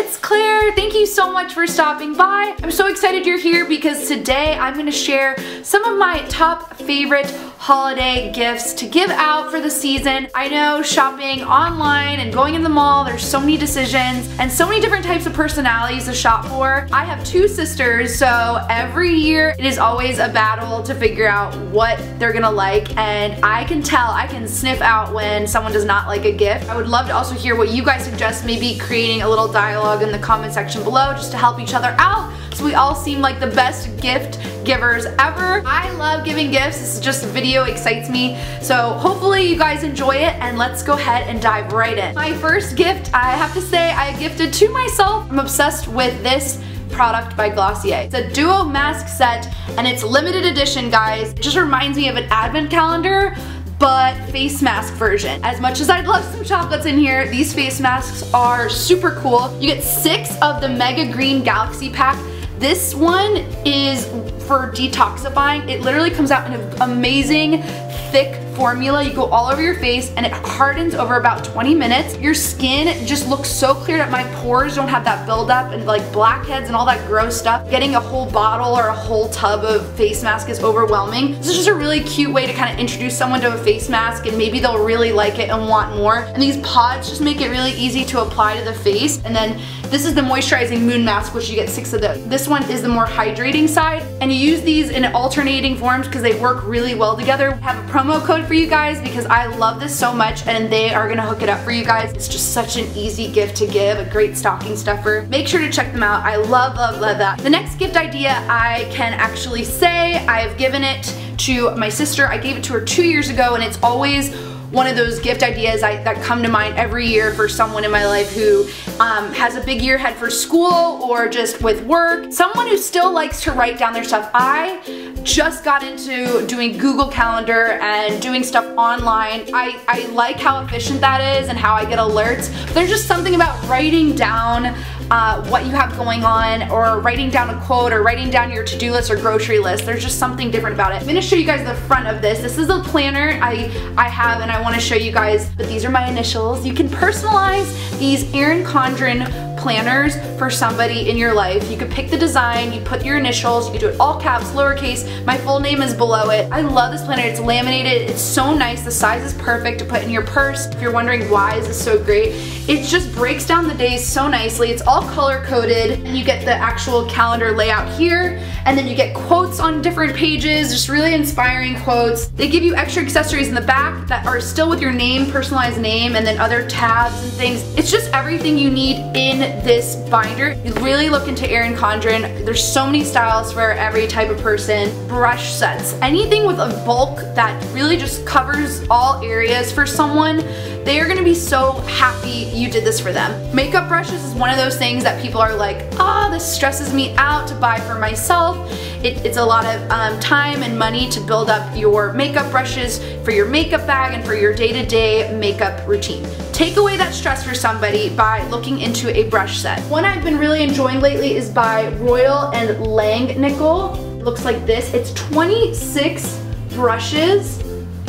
it's Claire. Thank you so much for stopping by. I'm so excited you're here because today I'm gonna share some of my top favorite holiday gifts to give out for the season. I know shopping online and going in the mall, there's so many decisions and so many different types of personalities to shop for. I have two sisters, so every year it is always a battle to figure out what they're gonna like, and I can tell, I can sniff out when someone does not like a gift. I would love to also hear what you guys suggest, maybe creating a little dialogue in the comment section below just to help each other out so we all seem like the best gift givers ever. I love giving gifts. This is just a video, excites me. So hopefully you guys enjoy it, and let's go ahead and dive right in. My first gift, I have to say, I gifted to myself. I'm obsessed with this product by Glossier. It's a duo mask set and it's limited edition, guys. It just reminds me of an advent calendar, but face mask version. As much as I'd love some chocolates in here, these face masks are super cool. You get 6 of the Mega Green Galaxy Pack. This one is for detoxifying. It literally comes out in an amazing thick formula. You go all over your face and it hardens over about 20 minutes. Your skin just looks so clear that my pores don't have that buildup and like blackheads and all that gross stuff. Getting a whole bottle or a whole tub of face mask is overwhelming. This is just a really cute way to kind of introduce someone to a face mask, and maybe they'll really like it and want more. And these pods just make it really easy to apply to the face. And then this is the moisturizing moon mask, which you get 6 of those. This one is the more hydrating side, and you use these in alternating forms because they work really well together. I have a promo code for you guys because I love this so much, and they are gonna hook it up for you guys. It's just such an easy gift to give, a great stocking stuffer. Make sure to check them out. I love, love, love that. The next gift idea, I can actually say I've given it to my sister. I gave it to her 2 years ago, and it's always one of those gift ideas that come to mind every year for someone in my life who has a big year ahead for school or just with work. Someone who still likes to write down their stuff. I just got into doing Google Calendar and doing stuff online. I like how efficient that is and how I get alerts. But there's just something about writing down what you have going on, or writing down a quote, or writing down your to-do list or grocery list. There's just something different about it. I'm gonna show you guys the front of this. This is a planner I have, and I wanna show you guys, but these are my initials. You can personalize these Erin Condren planners for somebody in your life. You could pick the design, you put your initials, you could do it all caps, lowercase, my full name is below it. I love this planner, it's laminated, it's so nice, the size is perfect to put in your purse. If you're wondering why is this so great, it just breaks down the days so nicely. It's all color-coded, and you get the actual calendar layout here, and then you get quotes on different pages, just really inspiring quotes. They give you extra accessories in the back that are still with your name, personalized name, and then other tabs and things. It's just everything you need in this binder. You really look into Erin Condren. There's so many styles for every type of person. Brush sets, anything with a bulk that really just covers all areas for someone. They are gonna be so happy you did this for them. Makeup brushes is one of those things that people are like, oh, this stresses me out to buy for myself. It's a lot of time and money to build up your makeup brushes for your makeup bag and for your day-to-day makeup routine. Take away that stress for somebody by looking into a brush set. One I've been really enjoying lately is by Royal and Langnickel. It looks like this. It's 26 brushes.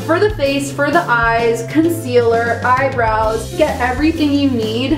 For the face, for the eyes, concealer, eyebrows, get everything you need,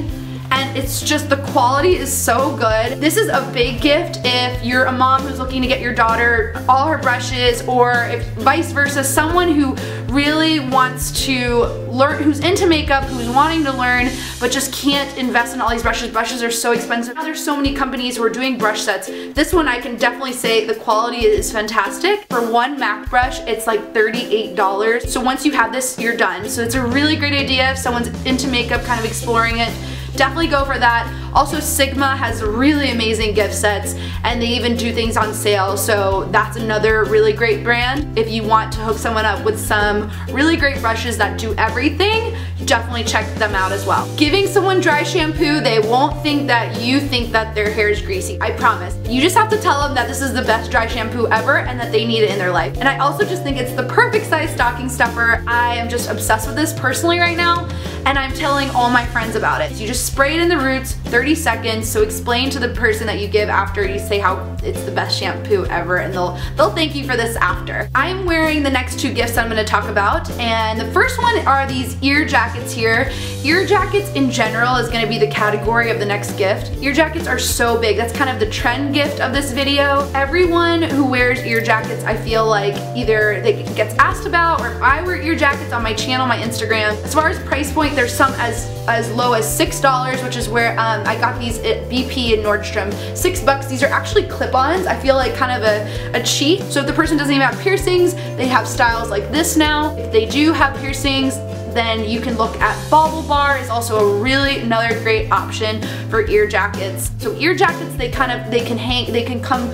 and it's just the quality is so good. This is a big gift if you're a mom who's looking to get your daughter all her brushes, or if vice versa, someone who really wants to learn, who's into makeup, who's wanting to learn, but just can't invest in all these brushes. Brushes are so expensive. Now there's so many companies who are doing brush sets. This one I can definitely say the quality is fantastic. For one MAC brush, it's like $38. So once you have this, you're done. So it's a really great idea if someone's into makeup, kind of exploring it. Definitely go for that. Also, Sigma has really amazing gift sets, and they even do things on sale, so that's another really great brand. If you want to hook someone up with some really great brushes that do everything, definitely check them out as well. Giving someone dry shampoo, they won't think that you think that their hair is greasy. I promise. You just have to tell them that this is the best dry shampoo ever and that they need it in their life. And I also just think it's the perfect size stocking stuffer. I am just obsessed with this personally right now, and I'm telling all my friends about it. So you just spray it in the roots, 30 seconds, so explain to the person that you give after, you say how it's the best shampoo ever, and they'll thank you for this after. I'm wearing the next two gifts I'm gonna talk about, and the first one are these ear jackets here. Ear jackets in general is gonna be the category of the next gift. Ear jackets are so big. That's kind of the trend gift of this video. Everyone who wears ear jackets, I feel like either they gets asked about, or if I wear ear jackets on my channel, my Instagram. As far as price point, there's some as low as $6, which is where I got these at BP and Nordstrom. $6. These are actually clip-ons. I feel like kind of a cheat. So if the person doesn't even have piercings, they have styles like this now. If they do have piercings, then you can look at BaubleBar. Is also a really another great option for ear jackets. So ear jackets, they can come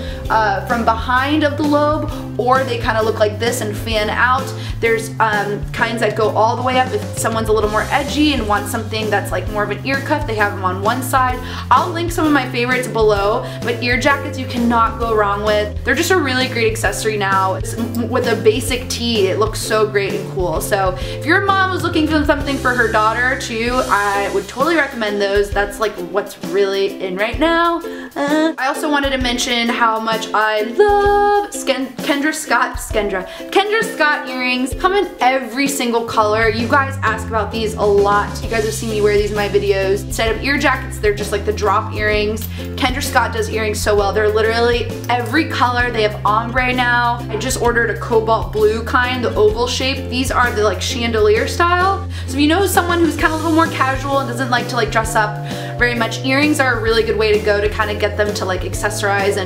from behind of the lobe, or they kind of look like this and fan out. There's kinds that go all the way up if someone's a little more edgy and wants something that's like more of an ear cuff. They have them on one side. I'll link some of my favorites below, but ear jackets you cannot go wrong with. They're just a really great accessory now. It's, with a basic tee, it looks so great and cool. So if your mom was looking for something for her daughter too, I would totally recommend those. That's like what's really in right now. I also wanted to mention how much I love Kendra Scott earrings. Come in every single color. You guys ask about these a lot. You guys have seen me wear these in my videos. Instead of ear jackets, they're just like the drop earrings. Kendra Scott does earrings so well. They're literally every color. They have ombre now. I just ordered a cobalt blue kind, the oval shape. These are the like chandelier style. So if you know someone who's kind of a little more casual and doesn't like to like dress up very much, earrings are a really good way to go to kind of get them to like accessorize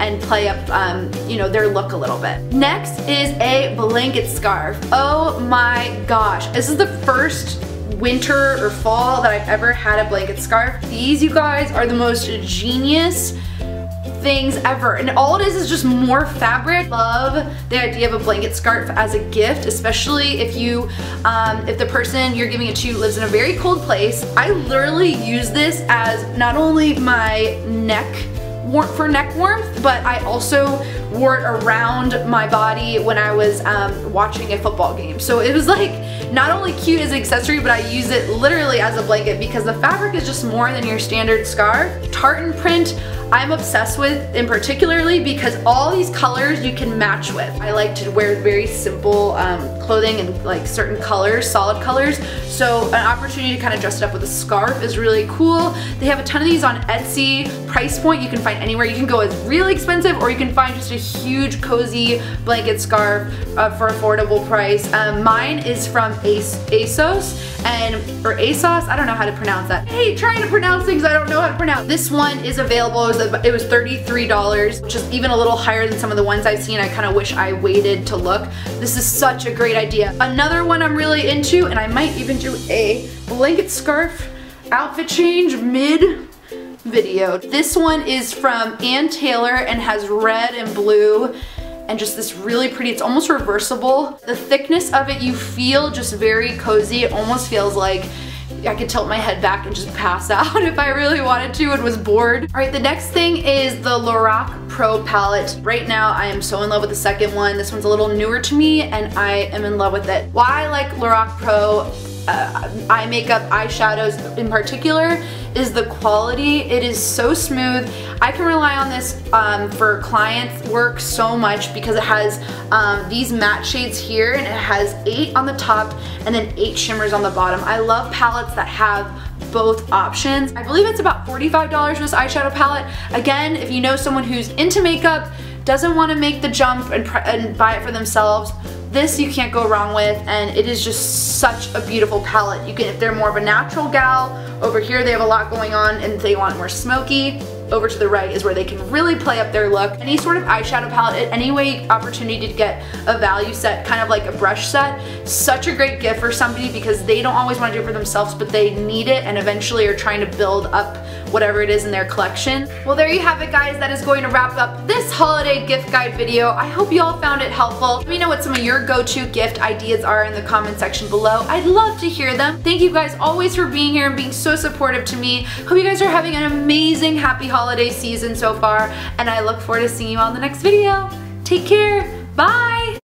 and play up, you know, their look a little bit. Next is a blanket scarf. Oh my gosh. This is the first winter or fall that I've ever had a blanket scarf. These, you guys, are the most genius things ever, and all it is just more fabric. Love the idea of a blanket scarf as a gift, especially if you, if the person you're giving it to lives in a very cold place. I literally use this as not only my neck warmth, but I also wore it around my body when I was watching a football game. So it was like not only cute as an accessory, but I use it literally as a blanket because the fabric is just more than your standard scarf. Tartan print, I'm obsessed with in particularly because all these colors you can match with. I like to wear very simple clothing and like certain colors, solid colors. So an opportunity to kind of dress it up with a scarf is really cool. They have a ton of these on Etsy. Price point you can find anywhere. You can go as really expensive, or you can find just a huge cozy blanket scarf for affordable price. Mine is from ASOS or ASOS. I don't know how to pronounce that. Hey, trying to pronounce things I don't know how to pronounce. This one is available. It was $33, which is even a little higher than some of the ones I've seen. I kind of wish I waited to look. This is such a great idea. Another one I'm really into, and I might even do a blanket scarf outfit change mid-video. This one is from Ann Taylor and has red and blue and just this really pretty, it's almost reversible. The thickness of it, you feel just very cozy. It almost feels like I could tilt my head back and just pass out if I really wanted to and was bored. All right, the next thing is the Lorac Pro palette. Right now, I am so in love with the second one. This one's a little newer to me, and I am in love with it. Why I like Lorac Pro eye makeup, eyeshadows in particular, is the quality. It is so smooth. I can rely on this for clients' work so much because it has these matte shades here, and it has 8 on the top and then 8 shimmers on the bottom. I love palettes that have both options. I believe it's about $45 for this eyeshadow palette. Again, if you know someone who's into makeup, doesn't want to make the jump and buy it for themselves, this you can't go wrong with, and it is just such a beautiful palette. You can, if they're more of a natural gal, over here they have a lot going on, and if they want more smoky, over to the right is where they can really play up their look. Any sort of eyeshadow palette, any way, opportunity to get a value set, kind of like a brush set, such a great gift for somebody because they don't always want to do it for themselves, but they need it and eventually are trying to build up whatever it is in their collection. Well, there you have it, guys. That is going to wrap up this holiday gift guide video. I hope you all found it helpful. Let me know what some of your go-to gift ideas are in the comment section below. I'd love to hear them. Thank you guys always for being here and being so supportive to me. Hope you guys are having an amazing, happy holiday season so far, and I look forward to seeing you all in the next video. Take care. Bye.